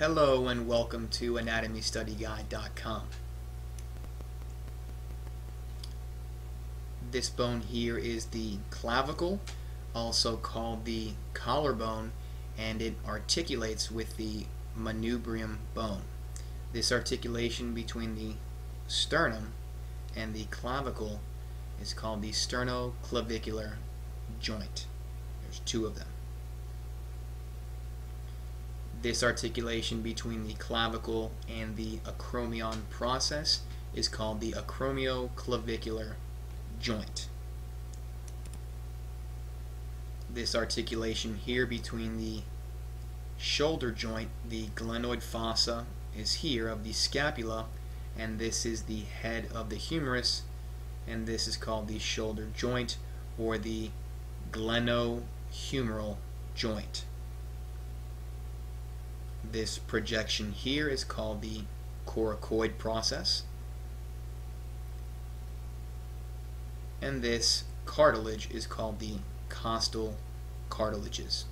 Hello and welcome to AnatomyStudyGuide.com. This bone here is the clavicle, also called the collarbone, and it articulates with the manubrium bone. This articulation between the sternum and the clavicle is called the sternoclavicular joint. There's two of them. This articulation between the clavicle and the acromion process is called the acromioclavicular joint. This articulation here between the shoulder joint, the glenoid fossa, is here of the scapula, and this is the head of the humerus, and this is called the shoulder joint or the glenohumeral joint. This projection here is called the coracoid process. And this cartilage is called the costal cartilages.